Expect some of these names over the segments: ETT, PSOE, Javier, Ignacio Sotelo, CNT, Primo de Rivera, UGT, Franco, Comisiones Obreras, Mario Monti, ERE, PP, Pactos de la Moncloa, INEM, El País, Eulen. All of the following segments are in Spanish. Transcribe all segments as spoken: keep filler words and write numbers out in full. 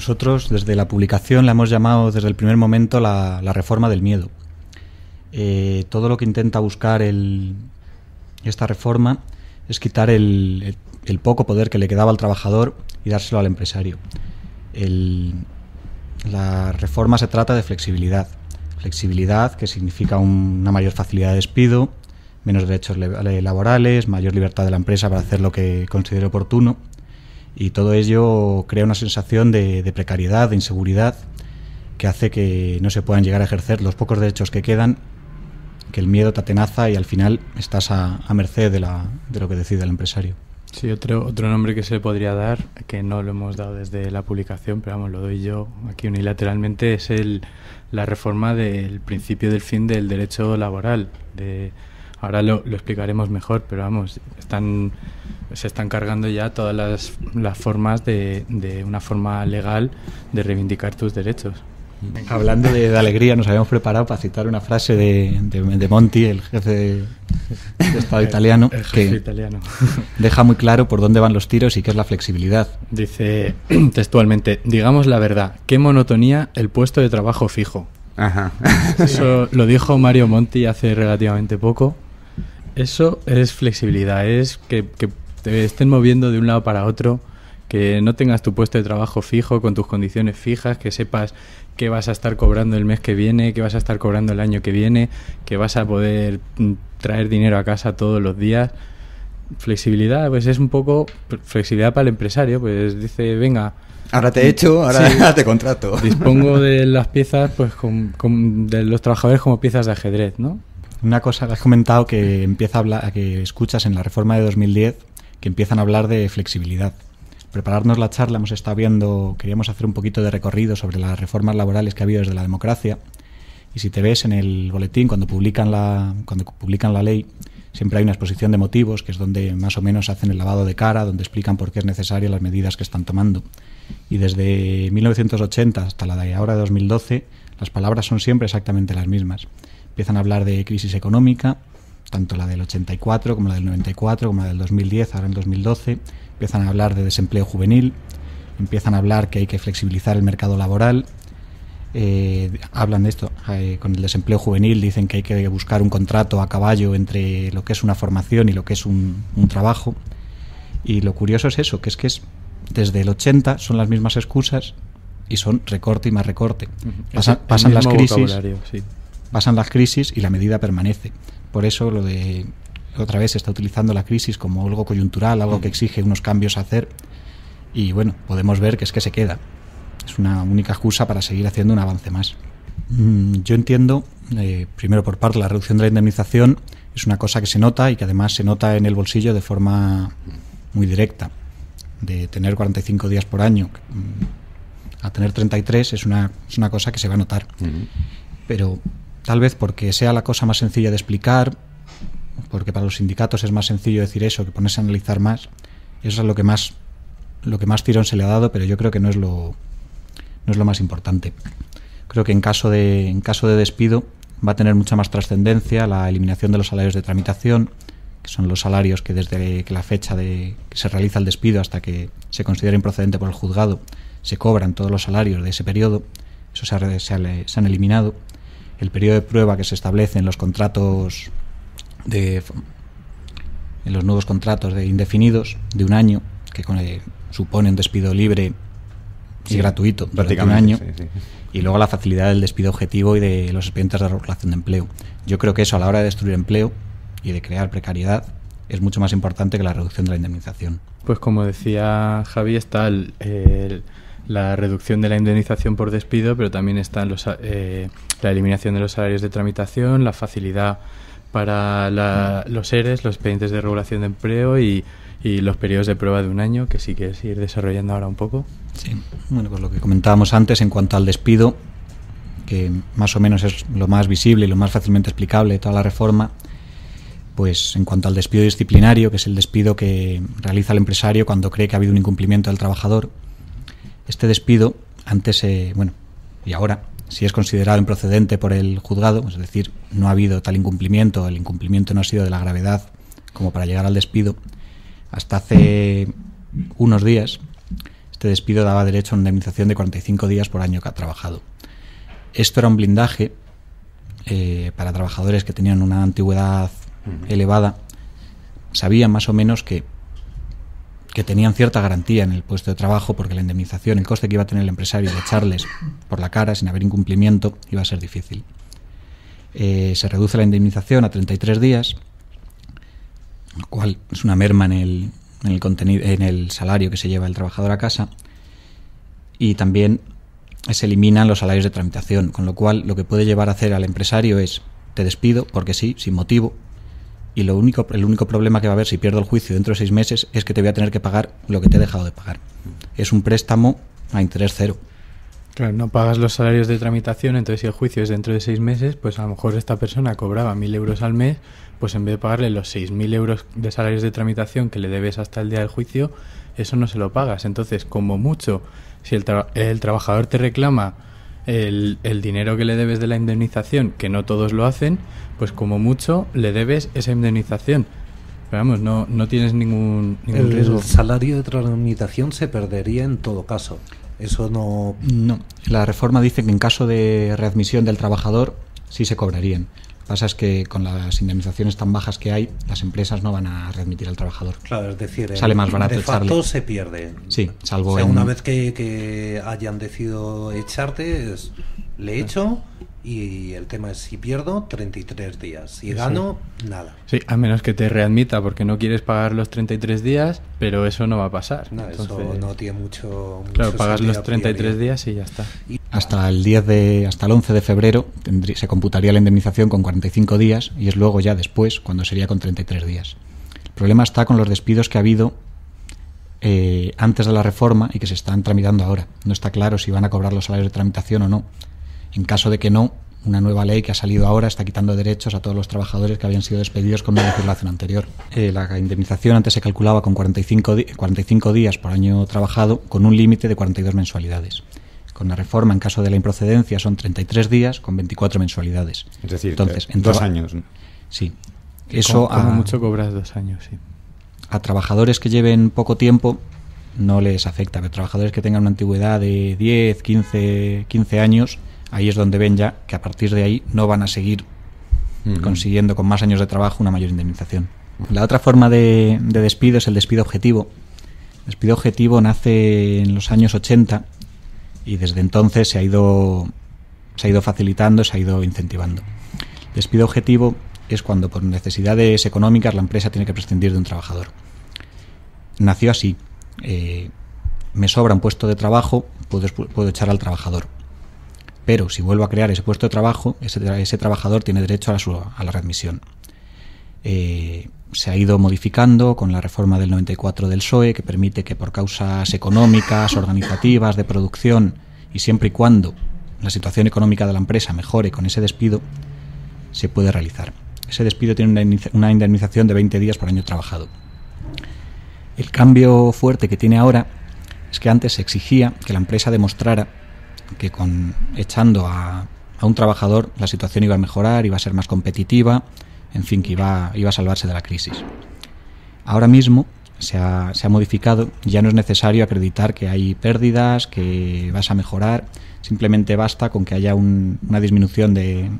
Nosotros desde la publicación la hemos llamado desde el primer momento la, la reforma del miedo. Eh, todo lo que intenta buscar el, esta reforma es quitar el, el, el poco poder que le quedaba al trabajador y dárselo al empresario. El, la reforma se trata de flexibilidad. Flexibilidad que significa un, una mayor facilidad de despido, menos derechos laborales, mayor libertad de la empresa para hacer lo que considere oportuno. Y todo ello crea una sensación de, de precariedad, de inseguridad, que hace que no se puedan llegar a ejercer los pocos derechos que quedan, que el miedo te atenaza y al final estás a, a merced de, la, de lo que decide el empresario. Sí, otro, otro nombre que se le podría dar, que no lo hemos dado desde la publicación, pero vamos, lo doy yo aquí unilateralmente, es el, la reforma del principio del fin del derecho laboral. De, ahora lo, lo explicaremos mejor, pero vamos, están, se están cargando ya todas las, las formas de, de una forma legal de reivindicar tus derechos. Hablando de, de alegría, nos habíamos preparado para citar una frase de, de, de Monti, el jefe de, de Estado italiano, el, el jefe que italiano. Deja muy claro por dónde van los tiros y qué es la flexibilidad. Dice textualmente, digamos la verdad, qué monotonía el puesto de trabajo fijo. Ajá. Eso lo dijo Mario Monti hace relativamente poco. Eso es flexibilidad, es que, que te estén moviendo de un lado para otro, que no tengas tu puesto de trabajo fijo, con tus condiciones fijas, que sepas qué vas a estar cobrando el mes que viene, qué vas a estar cobrando el año que viene, que vas a poder traer dinero a casa todos los días. Flexibilidad, pues es un poco flexibilidad para el empresario, pues dice, venga... Ahora te echo, ahora sí, te contrato. Dispongo de las piezas, pues con, con, de los trabajadores como piezas de ajedrez, ¿no? Una cosa que has comentado que, empieza a hablar, que escuchas en la reforma de dos mil diez, que empiezan a hablar de flexibilidad. Prepararnos la charla, hemos estado viendo, queríamos hacer un poquito de recorrido sobre las reformas laborales que ha habido desde la democracia. Y si te ves en el boletín, cuando publican la, cuando publican la ley, siempre hay una exposición de motivos, que es donde más o menos hacen el lavado de cara, donde explican por qué es necesaria las medidas que están tomando. Y desde mil novecientos ochenta hasta la de ahora de dos mil doce, las palabras son siempre exactamente las mismas. Empiezan a hablar de crisis económica, tanto la del ochenta y cuatro como la del noventa y cuatro, como la del dos mil diez, ahora en dos mil doce... Empiezan a hablar de desempleo juvenil, empiezan a hablar que hay que flexibilizar el mercado laboral, eh, hablan de esto, eh, con el desempleo juvenil dicen que hay que buscar un contrato a caballo entre lo que es una formación y lo que es un, un trabajo. Y lo curioso es eso, que es que es, desde el ochenta son las mismas excusas y son recorte y más recorte. Pasan, pasan las crisis, sí. Pasan las crisis y la medida permanece. Por eso lo de... otra vez se está utilizando la crisis como algo coyuntural, algo que exige unos cambios a hacer, y bueno, podemos ver que es que se queda, es una única excusa para seguir haciendo un avance más. Mm, yo entiendo, eh, primero por parte la reducción de la indemnización es una cosa que se nota y que además se nota en el bolsillo de forma muy directa. De tener cuarenta y cinco días por año a tener treinta y tres es una, es una cosa que se va a notar. Uh-huh. Pero tal vez porque sea la cosa más sencilla de explicar, porque para los sindicatos es más sencillo decir eso que ponerse a analizar más, eso es lo que más lo que más tirón se le ha dado, pero yo creo que no es lo no es lo más importante. Creo que en caso de en caso de despido va a tener mucha más trascendencia la eliminación de los salarios de tramitación, que son los salarios que desde que la fecha de que se realiza el despido hasta que se considera improcedente por el juzgado se cobran todos los salarios de ese periodo. Eso se, ha, se, ha, se han eliminado. El periodo de prueba que se establece en los contratos De, en los nuevos contratos de indefinidos de un año, que con el, supone un despido libre y sí, gratuito durante un año, sí, sí. Y luego la facilidad del despido objetivo y de los expedientes de regulación de empleo. Yo creo que eso a la hora de destruir empleo y de crear precariedad es mucho más importante que la reducción de la indemnización. Pues como decía Javi, está el, el, la reducción de la indemnización por despido, pero también está los, eh, la eliminación de los salarios de tramitación, la facilidad para la, los E R E, los expedientes de regulación de empleo y, y los periodos de prueba de un año, que sí que es ir desarrollando ahora un poco. Sí, bueno, pues lo que comentábamos antes en cuanto al despido, que más o menos es lo más visible y lo más fácilmente explicable de toda la reforma, pues en cuanto al despido disciplinario, que es el despido que realiza el empresario cuando cree que ha habido un incumplimiento del trabajador, este despido antes, eh, bueno, y ahora, si es considerado improcedente por el juzgado, es decir, no ha habido tal incumplimiento, el incumplimiento no ha sido de la gravedad como para llegar al despido, hasta hace unos días este despido daba derecho a una indemnización de cuarenta y cinco días por año que ha trabajado. Esto era un blindaje eh, para trabajadores que tenían una antigüedad elevada. Sabían más o menos que, que tenían cierta garantía en el puesto de trabajo, porque la indemnización, el coste que iba a tener el empresario de echarles por la cara sin haber incumplimiento, iba a ser difícil. Eh, se reduce la indemnización a treinta y tres días, lo cual es una merma en el, en el contenido, en el salario que se lleva el trabajador a casa, y también se eliminan los salarios de tramitación, con lo cual lo que puede llevar a hacer al empresario es: te despido porque sí, sin motivo, y lo único, el único problema que va a haber si pierdo el juicio dentro de seis meses es que te voy a tener que pagar lo que te he dejado de pagar. Es un préstamo a interés cero. Claro, no pagas los salarios de tramitación, entonces si el juicio es dentro de seis meses, pues a lo mejor esta persona cobraba mil euros al mes, pues en vez de pagarle los seis mil euros de salarios de tramitación que le debes hasta el día del juicio, eso no se lo pagas. Entonces, como mucho, si el, tra el trabajador te reclama el, el dinero que le debes de la indemnización, que no todos lo hacen, pues como mucho le debes esa indemnización. Pero vamos, no, no tienes ningún, ningún el riesgo. El salario de tramitación se perdería en todo caso. Eso no... No, la reforma dice que en caso de readmisión del trabajador sí se cobrarían. Lo que pasa es que con las indemnizaciones tan bajas que hay, las empresas no van a readmitir al trabajador. Claro, es decir, sale más barato de echarle. Facto se pierde. Sí, salvo o sea, en... una vez que, que hayan decidido echarte, es, le echo y el tema es si pierdo treinta y tres días, si gano, sí. nada. Sí, a menos que te readmita porque no quieres pagar los treinta y tres días, pero eso no va a pasar. No, entonces, eso no tiene mucho, mucho Claro, pagas los treinta y tres días y ya está. Hasta el diez de hasta el once de febrero tendrí, se computaría la indemnización con cuarenta y cinco días y es luego ya después cuando sería con treinta y tres días. El problema está con los despidos que ha habido eh, antes de la reforma y que se están tramitando ahora. No está claro si van a cobrar los salarios de tramitación o no. En caso de que no, una nueva ley que ha salido ahora está quitando derechos a todos los trabajadores que habían sido despedidos con una legislación anterior. Eh, la indemnización antes se calculaba con cuarenta y cinco días por año trabajado, con un límite de cuarenta y dos mensualidades. Con la reforma, en caso de la improcedencia, son treinta y tres días con veinticuatro mensualidades. Es decir, entonces, en dos años. ¿No? Sí. Eso como, como a, mucho cobras dos años, sí. A trabajadores que lleven poco tiempo no les afecta, pero trabajadores que tengan una antigüedad de diez, quince, quince años... ahí es donde ven ya que a partir de ahí no van a seguir uh-huh. consiguiendo con más años de trabajo una mayor indemnización. La otra forma de, de despido es el despido objetivo. El despido objetivo nace en los años ochenta y desde entonces se ha ido, se ha ido facilitando, se ha ido incentivando. El despido objetivo es cuando por necesidades económicas la empresa tiene que prescindir de un trabajador. Nació así. Eh, me sobra un puesto de trabajo, puedo, puedo echar al trabajador. Pero si vuelvo a crear ese puesto de trabajo, ese, ese trabajador tiene derecho a, su, a la readmisión. Eh, se ha ido modificando con la reforma del noventa y cuatro del P S O E, que permite que por causas económicas, organizativas, de producción, y siempre y cuando la situación económica de la empresa mejore con ese despido, se puede realizar. Ese despido tiene una indemnización de veinte días por año trabajado. El cambio fuerte que tiene ahora es que antes se exigía que la empresa demostrara que con echando a, a un trabajador la situación iba a mejorar, iba a ser más competitiva, en fin, que iba, iba a salvarse de la crisis. Ahora mismo se ha, se ha modificado, ya no es necesario acreditar que hay pérdidas, que vas a mejorar, simplemente basta con que haya un, una disminución de,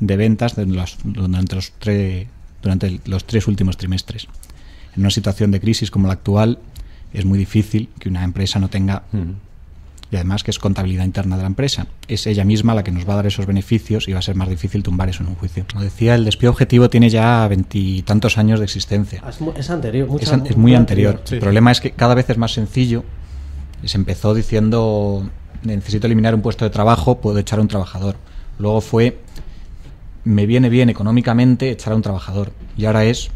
de ventas de los, durante, los tre, durante los tres últimos trimestres. En una situación de crisis como la actual es muy difícil que una empresa no tenga... Mm. Y además que es contabilidad interna de la empresa. Es ella misma la que nos va a dar esos beneficios y va a ser más difícil tumbar eso en un juicio. Como decía, el despido objetivo tiene ya veintitantos años de existencia. Es anterior. Mucha, es, an es muy anterior. anterior. Sí. El problema es que cada vez es más sencillo. Se empezó diciendo, necesito eliminar un puesto de trabajo, puedo echar a un trabajador. Luego fue, me viene bien económicamente echar a un trabajador. Y ahora es,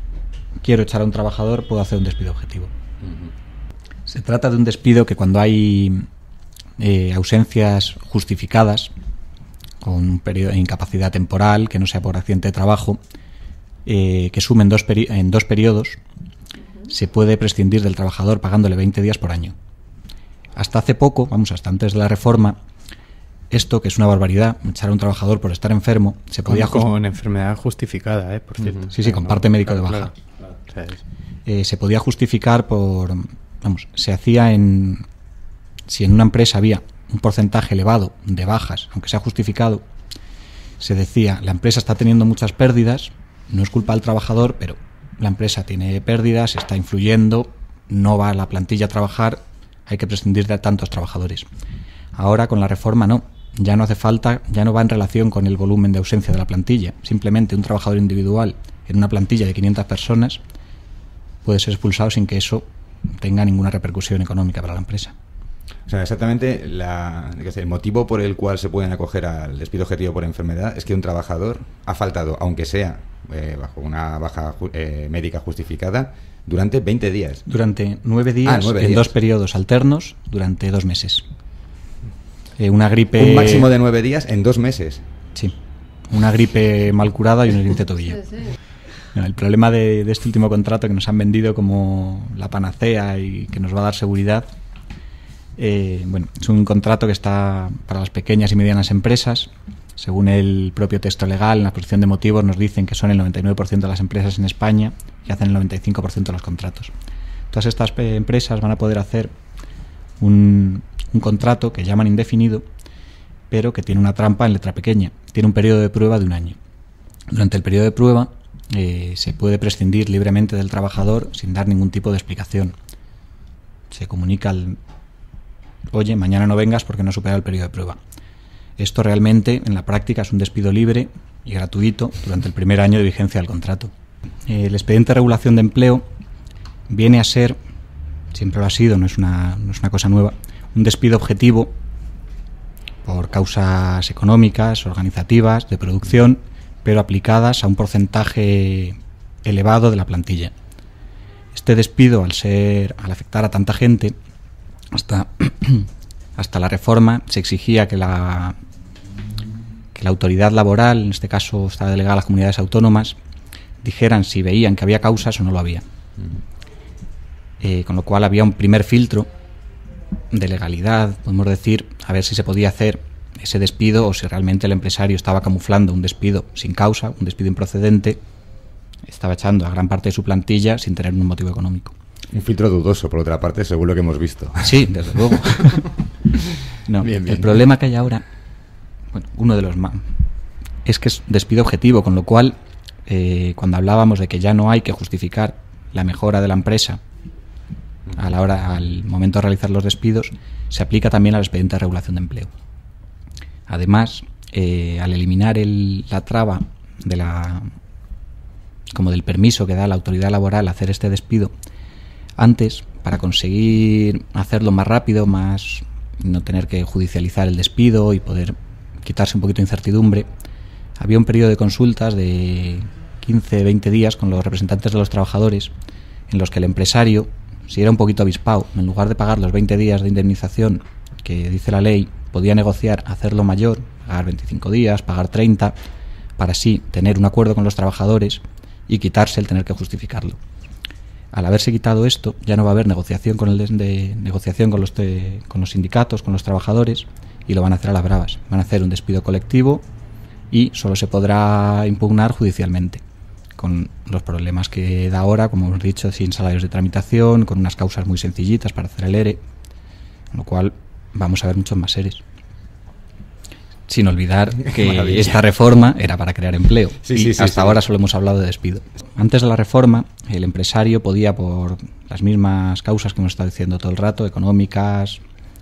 quiero echar a un trabajador, puedo hacer un despido objetivo. Uh-huh. Se trata de un despido que cuando hay... Eh, ausencias justificadas con un periodo de incapacidad temporal que no sea por accidente de trabajo eh, que sumen dos peri en dos periodos uh-huh. se puede prescindir del trabajador pagándole veinte días por año. Hasta hace poco, vamos, hasta antes de la reforma, esto que es una barbaridad, echar a un trabajador por estar enfermo, se podía con, con enfermedad justificada, ¿eh? Por cierto. Uh-huh. Sí, sí, con no, parte médico claro, de baja claro, claro. Eh, se podía justificar por, vamos, se hacía en si en una empresa había un porcentaje elevado de bajas, aunque sea justificado, se decía, la empresa está teniendo muchas pérdidas, no es culpa del trabajador, pero la empresa tiene pérdidas, está influyendo, no va a la plantilla a trabajar, hay que prescindir de tantos trabajadores. Ahora con la reforma no, ya no hace falta, ya no va en relación con el volumen de ausencia de la plantilla, simplemente un trabajador individual en una plantilla de quinientas personas puede ser expulsado sin que eso tenga ninguna repercusión económica para la empresa. O sea, exactamente la, el motivo por el cual se pueden acoger al despido objetivo por enfermedad es que un trabajador ha faltado, aunque sea eh, bajo una baja eh, médica justificada, durante veinte días. Durante nueve días, ah, nueve en días. Dos periodos alternos, durante dos meses. Eh, una gripe... Un máximo de nueve días en dos meses. Sí, una gripe mal curada y una gripe de tobillo. Sí, sí. El problema de, de este último contrato que nos han vendido como la panacea y que nos va a dar seguridad... Eh, bueno, es un contrato que está para las pequeñas y medianas empresas. Según el propio texto legal, en la exposición de motivos nos dicen que son el noventa y nueve por ciento de las empresas en España y hacen el noventa y cinco por ciento de los contratos. Todas estas empresas van a poder hacer un, un contrato que llaman indefinido, pero que tiene una trampa en letra pequeña. Tiene un periodo de prueba de un año. Durante el periodo de prueba eh, se puede prescindir libremente del trabajador sin dar ningún tipo de explicación. Se comunica al... Oye, mañana no vengas porque no supera el periodo de prueba. Esto realmente, en la práctica, es un despido libre y gratuito durante el primer año de vigencia del contrato. El expediente de regulación de empleo viene a ser, siempre lo ha sido, no es una, no es una cosa nueva, un despido objetivo por causas económicas, organizativas, de producción, pero aplicadas a un porcentaje elevado de la plantilla. Este despido, al ser, al afectar a tanta gente... Hasta, hasta la reforma se exigía que la, que la autoridad laboral, en este caso estaba delegada a las comunidades autónomas, dijeran si veían que había causas o no lo había. Eh, con lo cual había un primer filtro de legalidad, podemos decir, a ver si se podía hacer ese despido o si realmente el empresario estaba camuflando un despido sin causa, un despido improcedente, estaba echando a gran parte de su plantilla sin tener un motivo económico. Un filtro dudoso, por otra parte, según lo que hemos visto. Sí, desde luego. No, bien, bien. El problema que hay ahora, bueno, uno de los más, es que es despido objetivo, con lo cual, eh, cuando hablábamos de que ya no hay que justificar la mejora de la empresa a la hora, al momento de realizar los despidos, se aplica también al expediente de regulación de empleo. Además, eh, al eliminar el, la traba de la, como del permiso que da la autoridad laboral a hacer este despido, antes, para conseguir hacerlo más rápido, más no tener que judicializar el despido y poder quitarse un poquito de incertidumbre, había un periodo de consultas de quince a veinte días con los representantes de los trabajadores en los que el empresario, si era un poquito avispado, en lugar de pagar los veinte días de indemnización que dice la ley, podía negociar hacerlo mayor, pagar veinticinco días, pagar treinta, para así tener un acuerdo con los trabajadores y quitarse el tener que justificarlo. Al haberse quitado esto, ya no va a haber negociación con el de, de, negociación con los, de, con los sindicatos, con los trabajadores, y lo van a hacer a las bravas. Van a hacer un despido colectivo y solo se podrá impugnar judicialmente, con los problemas que da ahora, como hemos dicho, sin salarios de tramitación, con unas causas muy sencillitas para hacer el E R E, con lo cual vamos a ver muchos más E R Es. Sin olvidar que maravilla. Esta reforma era para crear empleo. Sí, y sí, sí, hasta sí. Ahora solo hemos hablado de despido. Antes de la reforma, el empresario podía, por las mismas causas que hemos estado diciendo todo el rato, económicas,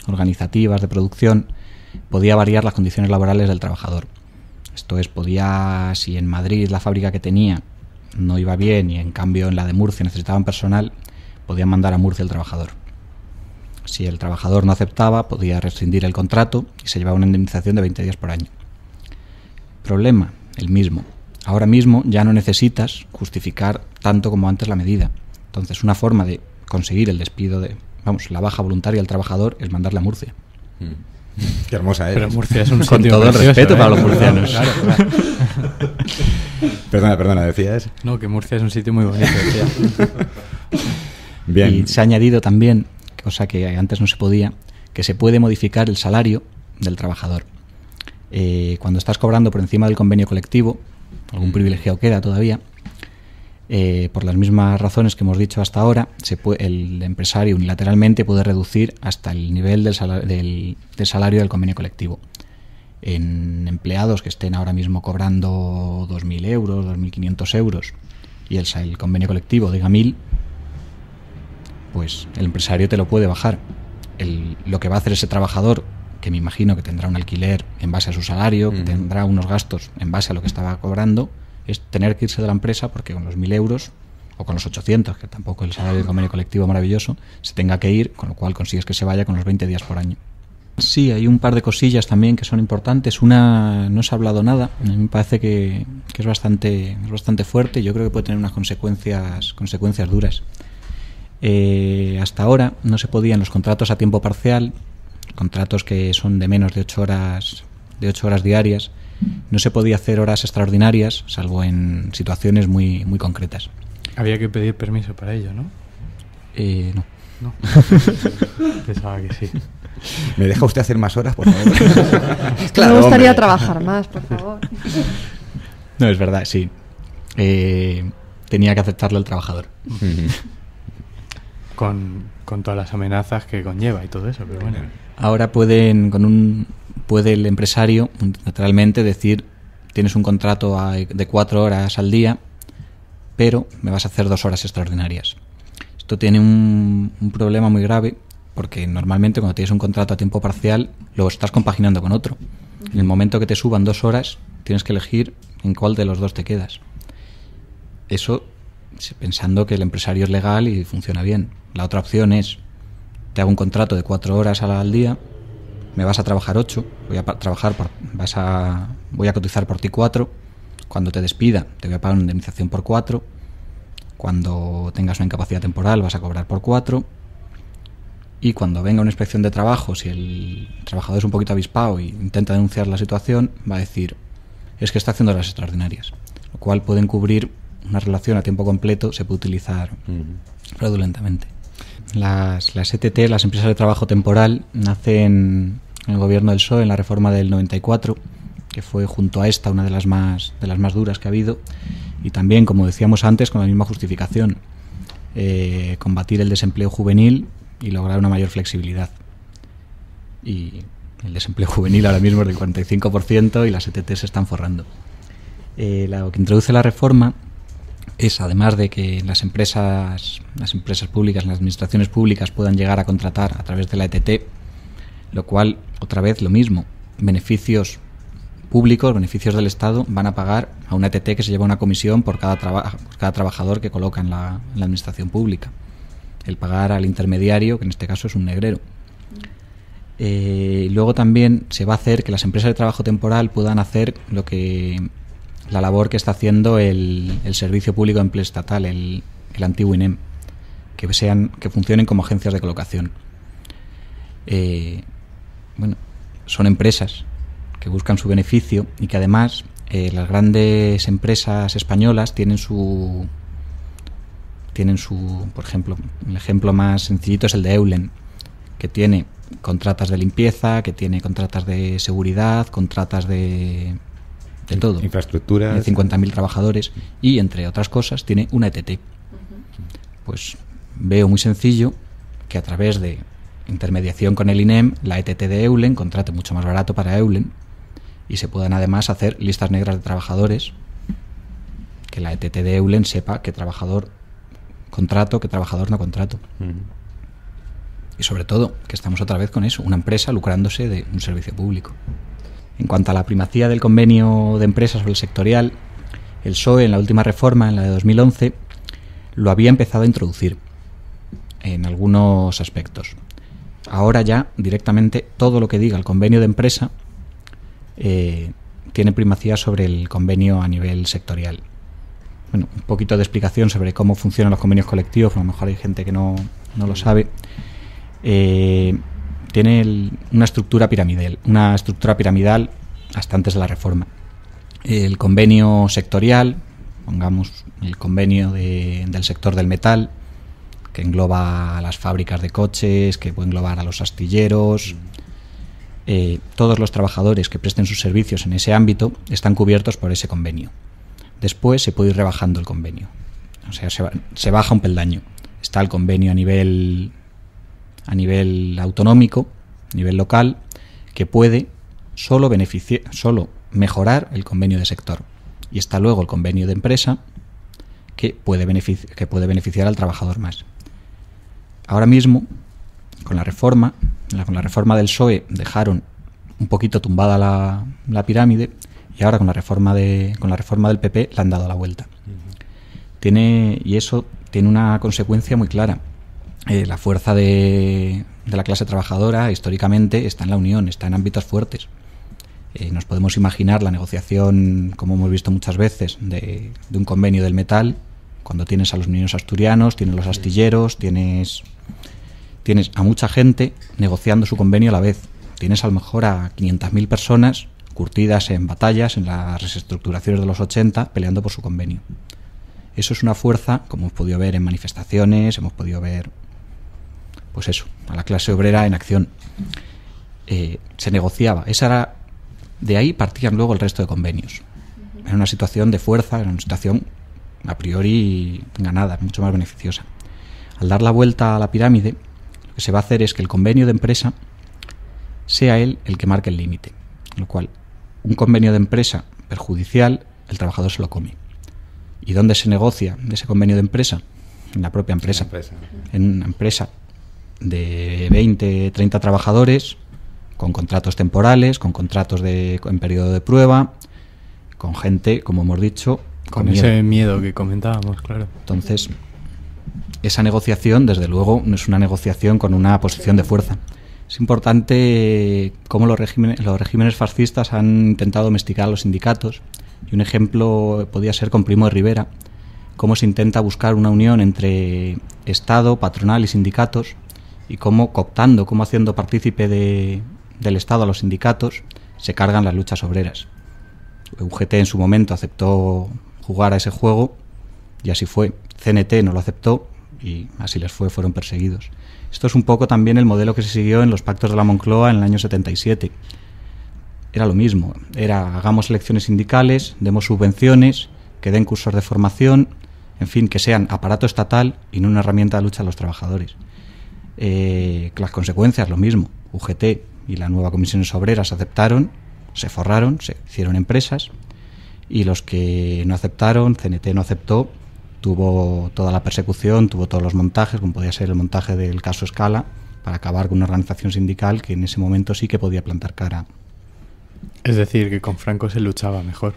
organizativas, de producción, podía variar las condiciones laborales del trabajador. Esto es, podía, si en Madrid la fábrica que tenía no iba bien y en cambio en la de Murcia necesitaban personal, podían mandar a Murcia el trabajador. Si el trabajador no aceptaba, podía rescindir el contrato y se llevaba una indemnización de veinte días por año. Problema, el mismo. Ahora mismo ya no necesitas justificar tanto como antes la medida. Entonces, una forma de conseguir el despido de, vamos, la baja voluntaria del trabajador es mandarle a Murcia. Mm. Qué hermosa es. Pero Murcia es un sitio. Con todo precioso, el respeto, ¿eh? Para los murcianos. Claro, claro. Perdona, perdona, decías. No, que Murcia es un sitio muy bonito, decía. Bien. Y se ha añadido también, cosa que antes no se podía, que se puede modificar el salario del trabajador. Eh, cuando estás cobrando por encima del convenio colectivo, algún privilegiado queda todavía, eh, por las mismas razones que hemos dicho hasta ahora, se puede, el empresario unilateralmente puede reducir hasta el nivel del salario del, del, salario del convenio colectivo. En empleados que estén ahora mismo cobrando dos mil euros, dos mil quinientos euros y el, el convenio colectivo diga mil, pues el empresario te lo puede bajar. El, lo que va a hacer ese trabajador, que me imagino que tendrá un alquiler en base a su salario, mm. tendrá unos gastos en base a lo que estaba cobrando, es tener que irse de la empresa porque con los mil euros o con los ochocientos, que tampoco el salario del convenio colectivo maravilloso, se tenga que ir, con lo cual consigues que se vaya con los veinte días por año. Sí, hay un par de cosillas también que son importantes. Una, no se ha hablado nada, a mí me parece que, que es, bastante, es bastante fuerte, yo creo que puede tener unas consecuencias, consecuencias duras. Eh, hasta ahora no se podían los contratos a tiempo parcial, contratos que son de menos de ocho horas, de ocho horas diarias, no se podía hacer horas extraordinarias, salvo en situaciones muy, muy concretas. Había que pedir permiso para ello, ¿no? Eh, no. No. Pensaba que sí. ¿Me deja usted hacer más horas, por favor? Es que claro, me gustaría hombre. trabajar más, por favor. No, es verdad, sí. Eh, tenía que aceptarlo el trabajador. Mm-hmm. Con, con todas las amenazas que conlleva y todo eso, pero bueno. Ahora pueden, con un, puede el empresario naturalmente decir: tienes un contrato a, de cuatro horas al día, pero me vas a hacer dos horas extraordinarias. Esto tiene un, un problema muy grave, porque normalmente cuando tienes un contrato a tiempo parcial lo estás compaginando con otro. En el momento que te suban dos horas tienes que elegir en cuál de los dos te quedas. Eso pensando que el empresario es legal y funciona bien. La otra opción es: te hago un contrato de cuatro horas al día, me vas a trabajar ocho, voy a trabajar por, vas a, voy a cotizar por ti cuatro, cuando te despida te voy a pagar una indemnización por cuatro, cuando tengas una incapacidad temporal vas a cobrar por cuatro, y cuando venga una inspección de trabajo, si el trabajador es un poquito avispado y intenta denunciar la situación, va a decir: es que está haciendo horas extraordinarias, lo cual pueden cubrir una relación a tiempo completo, se puede utilizar uh-huh. fraudulentamente. Las, las E T T, las empresas de trabajo temporal, nacen en el gobierno del P S O E, en la reforma del noventa y cuatro, que fue junto a esta una de las más, de las más duras que ha habido, y también, como decíamos antes, con la misma justificación, eh, combatir el desempleo juvenil y lograr una mayor flexibilidad. Y el desempleo juvenil ahora mismo es del cuarenta y cinco por ciento y las E T T se están forrando. Eh, lo que introduce la reforma es, además de que las empresas, las empresas públicas, las administraciones públicas puedan llegar a contratar a través de la E T T, lo cual, otra vez, lo mismo, beneficios públicos, beneficios del Estado, van a pagar a una E T T que se lleva una comisión por cada, traba, por cada trabajador que coloca en la, en la administración pública. El pagar al intermediario, que en este caso es un negrero. Eh, luego también se va a hacer que las empresas de trabajo temporal puedan hacer lo que la labor que está haciendo el, el Servicio Público de Empleo Estatal, el, el antiguo INEM, que sean, que funcionen como agencias de colocación. Eh, bueno, son empresas que buscan su beneficio y que además eh, las grandes empresas españolas tienen su tienen su, por ejemplo, el ejemplo más sencillito es el de Eulen, que tiene contratas de limpieza, que tiene contratas de seguridad, contratas de de todo. Infraestructuras. De cincuenta mil trabajadores y, entre otras cosas, tiene una E T T. Uh-huh. Pues veo muy sencillo que a través de intermediación con el INEM, la E T T de Eulen contrate mucho más barato para Eulen y se puedan además hacer listas negras de trabajadores, que la E T T de Eulen sepa qué trabajador contrato, qué trabajador no contrato. Uh-huh. Y sobre todo, que estamos otra vez con eso, una empresa lucrándose de un servicio público. En cuanto a la primacía del convenio de empresas o el sectorial, el P S O E en la última reforma, en la de dos mil once, lo había empezado a introducir en algunos aspectos. Ahora ya directamente todo lo que diga el convenio de empresa eh, tiene primacía sobre el convenio a nivel sectorial. Bueno, un poquito de explicación sobre cómo funcionan los convenios colectivos, a lo mejor hay gente que no, no lo sabe. Eh, Tiene el, una estructura piramidal, una estructura piramidal hasta antes de la reforma. El convenio sectorial, pongamos el convenio de, del sector del metal, que engloba a las fábricas de coches, que puede englobar a los astilleros. Eh, todos los trabajadores que presten sus servicios en ese ámbito están cubiertos por ese convenio. Después se puede ir rebajando el convenio. o sea, se, se baja un peldaño. Está el convenio a nivel, a nivel autonómico, a nivel local, que puede solo, beneficiar, solo mejorar el convenio de sector. Y está luego el convenio de empresa, que puede, benefici- que puede beneficiar al trabajador más. Ahora mismo, con la reforma, la, con la reforma del P S O E dejaron un poquito tumbada la, la pirámide, y ahora con la reforma de, con la reforma del P P le han dado la vuelta. Tiene, y eso tiene una consecuencia muy clara. Eh, la fuerza de, de la clase trabajadora históricamente está en la unión, está en ámbitos fuertes. Eh, nos podemos imaginar la negociación, como hemos visto muchas veces, de, de un convenio del metal, cuando tienes a los mineros asturianos, tienes los astilleros, tienes, tienes a mucha gente negociando su convenio a la vez. Tienes a lo mejor a quinientas mil personas curtidas en batallas, en las reestructuraciones de los ochenta, peleando por su convenio. Eso es una fuerza, como hemos podido ver en manifestaciones, hemos podido ver, pues eso, a la clase obrera en acción. Eh, se negociaba, esa era, de ahí partían luego el resto de convenios. Era una situación de fuerza, era una situación a priori ganada, mucho más beneficiosa. Al dar la vuelta a la pirámide, lo que se va a hacer es que el convenio de empresa sea él el que marque el límite, lo cual un convenio de empresa perjudicial, el trabajador se lo come. ¿Y dónde se negocia ese convenio de empresa? En la propia empresa. En, empresa. en una empresa de veinte, treinta trabajadores, con contratos temporales, con contratos de, en periodo de prueba, con gente, como hemos dicho, con, con miedo. Ese miedo que comentábamos, claro. Entonces, esa negociación, desde luego, no es una negociación con una posición de fuerza. Es importante cómo los regímenes, los regímenes fascistas han intentado domesticar a los sindicatos. Y un ejemplo podía ser con Primo de Rivera, cómo se intenta buscar una unión entre Estado, patronal y sindicatos, y cómo cooptando, cómo haciendo partícipe de, del Estado a los sindicatos, se cargan las luchas obreras. U G T en su momento aceptó jugar a ese juego, y así fue. C N T no lo aceptó, y así les fue, fueron perseguidos. Esto es un poco también el modelo que se siguió en los Pactos de la Moncloa en el año setenta y siete. Era lo mismo, era hagamos elecciones sindicales, demos subvenciones, que den cursos de formación, en fin, que sean aparato estatal y no una herramienta de lucha a los trabajadores. Eh, las consecuencias, lo mismo, U G T y la nueva Comisiones Obreras aceptaron, se forraron, se hicieron empresas, y los que no aceptaron, C N T no aceptó, tuvo toda la persecución, tuvo todos los montajes, como podía ser el montaje del caso Escala, para acabar con una organización sindical que en ese momento sí que podía plantar cara. Es decir, que con Franco se luchaba mejor.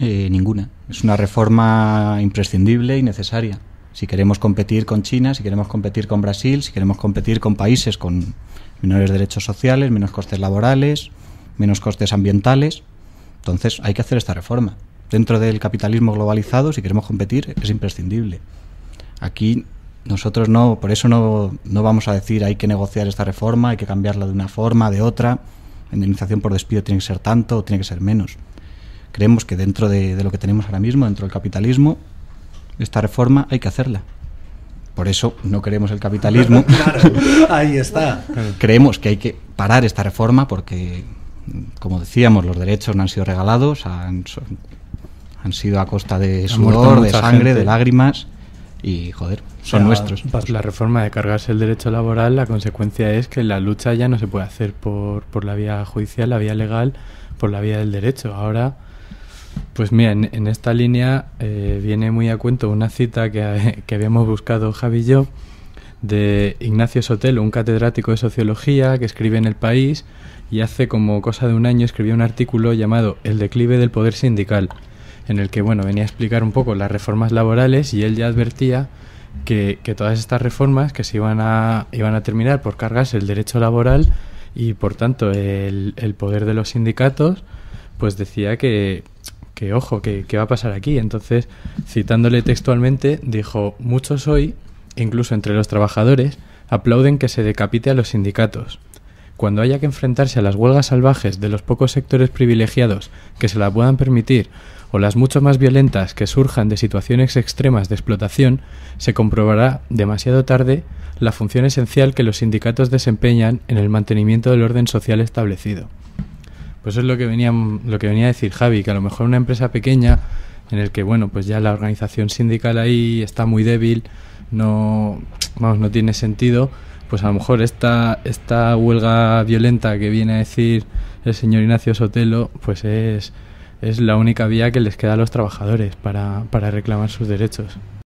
Eh, ninguna. Es una reforma imprescindible y necesaria. Si queremos competir con China, si queremos competir con Brasil, si queremos competir con países con menores derechos sociales, menos costes laborales, menos costes ambientales, entonces hay que hacer esta reforma. Dentro del capitalismo globalizado, si queremos competir, es imprescindible. Aquí nosotros no, por eso no, no vamos a decir hay que negociar esta reforma, hay que cambiarla de una forma, de otra. La indemnización por despido tiene que ser tanto o tiene que ser menos. Creemos que dentro de, de lo que tenemos ahora mismo, dentro del capitalismo, esta reforma hay que hacerla. Por eso no queremos el capitalismo. Claro, ahí está. Creemos que hay que parar esta reforma porque, como decíamos, los derechos no han sido regalados, han, son, han sido a costa de sudor, de sangre, gente. de lágrimas. Y, joder, son la, nuestros. La reforma de cargarse el derecho laboral, la consecuencia es que la lucha ya no se puede hacer por, por la vía judicial, la vía legal, por la vía del derecho. Ahora, pues mira, en, en esta línea eh, viene muy a cuento una cita que, que habíamos buscado Javi y yo, de Ignacio Sotelo, un catedrático de sociología que escribe en El País, y hace como cosa de un año escribió un artículo llamado El declive del poder sindical, en el que, bueno, venía a explicar un poco las reformas laborales, y él ya advertía que, que todas estas reformas que se iban a, iban a terminar por cargarse el derecho laboral y, por tanto, el, el poder de los sindicatos, pues decía que, que ojo, que, que va a pasar aquí. Entonces, citándole textualmente, dijo: muchos hoy, incluso entre los trabajadores, aplauden que se decapite a los sindicatos. Cuando haya que enfrentarse a las huelgas salvajes de los pocos sectores privilegiados que se la puedan permitir, o las mucho más violentas que surjan de situaciones extremas de explotación, se comprobará demasiado tarde la función esencial que los sindicatos desempeñan en el mantenimiento del orden social establecido. Pues eso es lo que venía, lo que venía a decir Javi, que a lo mejor una empresa pequeña en el que, bueno, pues ya la organización sindical ahí está muy débil, no, vamos, no tiene sentido. Pues a lo mejor esta, esta huelga violenta que viene a decir el señor Ignacio Sotelo, pues es, es la única vía que les queda a los trabajadores para, para reclamar sus derechos.